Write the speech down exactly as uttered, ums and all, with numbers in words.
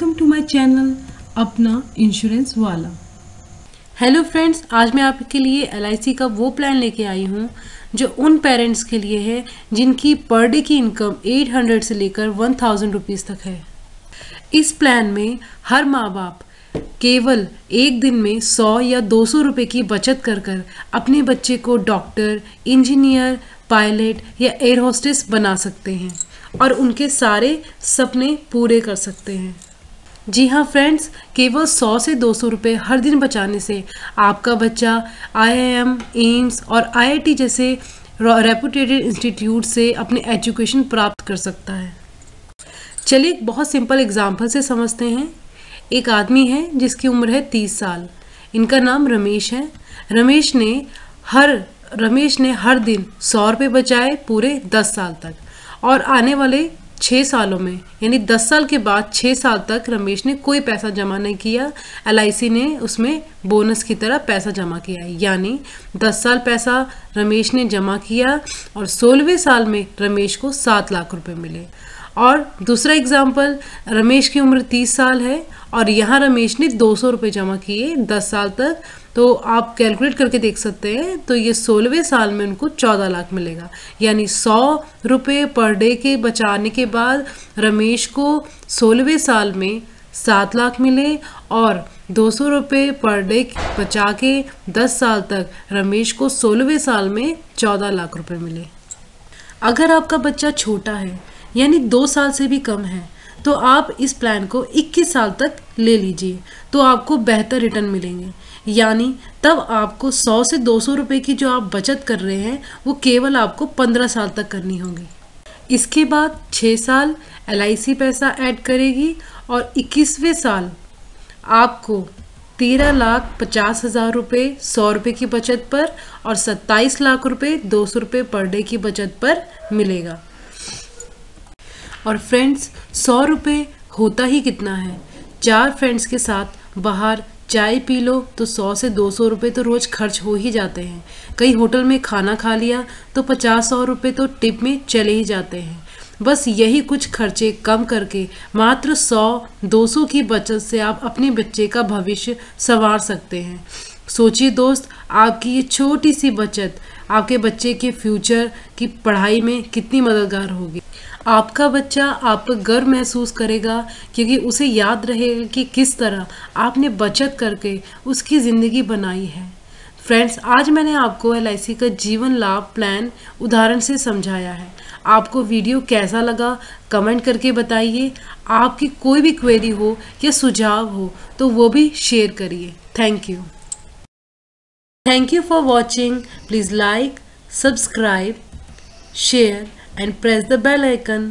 Welcome to my channel अपना insurance वाला। Hello friends, आज मैं आपके लिए एल आई सी का वो प्लान लेके आई हूँ जो उन पेरेंट्स के लिए है जिनकी पर डे की इनकम आठ सौ से लेकर एक हज़ार रुपीस तक है। इस प्लान में हर माँ बाप केवल एक दिन में सौ या दो सौ रुपये की बचत कर कर अपने बच्चे को डॉक्टर, इंजीनियर, पायलट या एयर होस्टेस बना सकते हैं और उनके सारे सपने पूरे कर सकते हैं। जी हाँ फ्रेंड्स, केवल सौ से दो सौ रुपये हर दिन बचाने से आपका बच्चा आई आई एम, एम्स और आई आई टी जैसे रेपुटेटेड इंस्टीट्यूट से अपने एजुकेशन प्राप्त कर सकता है। चलिए एक बहुत सिंपल एग्जाम्पल से समझते हैं। एक आदमी है जिसकी उम्र है तीस साल। इनका नाम रमेश है। रमेश ने हर रमेश ने हर दिन सौ रुपये बचाए पूरे दस साल तक, और आने वाले छः सालों में यानी दस साल के बाद छः साल तक रमेश ने कोई पैसा जमा नहीं किया। एल आई सी ने उसमें बोनस की तरह पैसा जमा किया, यानी दस साल पैसा रमेश ने जमा किया और सोलहवें साल में रमेश को सात लाख रुपये मिले। और दूसरा एग्जाम्पल, रमेश की उम्र तीस साल है और यहाँ रमेश ने दो सौ रुपये जमा किए दस साल तक, तो आप कैलकुलेट करके देख सकते हैं। तो ये सोलहवें साल में उनको चौदह लाख मिलेगा, यानी सौ रुपये पर डे के बचाने के बाद रमेश को सोलहवें साल में सात लाख मिले और दो सौ रुपये पर डे बचा के दस साल तक रमेश को सोलहवें साल में चौदह लाख रुपये मिले। अगर आपका बच्चा छोटा है यानी दो साल से भी कम है तो आप इस प्लान को इक्कीस साल तक ले लीजिए, तो आपको बेहतर रिटर्न मिलेंगे। यानी तब आपको सौ से दो सौ रुपये की जो आप बचत कर रहे हैं वो केवल आपको पंद्रह साल तक करनी होगी। इसके बाद छः साल एल आई सी पैसा ऐड करेगी और इक्कीसवें साल आपको तेरह लाख पचास हज़ार रुपये सौ रुपये की बचत पर और सत्ताईस लाख रुपये दो सौ रुपये पर डे की बचत पर मिलेगा। और फ्रेंड्स, सौ रुपये होता ही कितना है, चार फ्रेंड्स के साथ बाहर चाय पी लो तो सौ से दो सौ रुपये तो रोज़ खर्च हो ही जाते हैं। कई होटल में खाना खा लिया तो पचास सौ रुपये तो टिप में चले ही जाते हैं। बस यही कुछ खर्चे कम करके मात्र सौ दो सौ की बचत से आप अपने बच्चे का भविष्य संवार सकते हैं। सोचिए दोस्त, आपकी ये छोटी सी बचत आपके बच्चे के फ्यूचर की पढ़ाई में कितनी मददगार होगी। आपका बच्चा आप पर गर्व महसूस करेगा क्योंकि उसे याद रहेगा कि किस तरह आपने बचत करके उसकी ज़िंदगी बनाई है। फ्रेंड्स, आज मैंने आपको एल आई सी का जीवन लाभ प्लान उदाहरण से समझाया है। आपको वीडियो कैसा लगा कमेंट करके बताइए। आपकी कोई भी क्वेरी हो या सुझाव हो तो वो भी शेयर करिए। Thank you thank you for watching. Please like, subscribe, share and press the bell icon।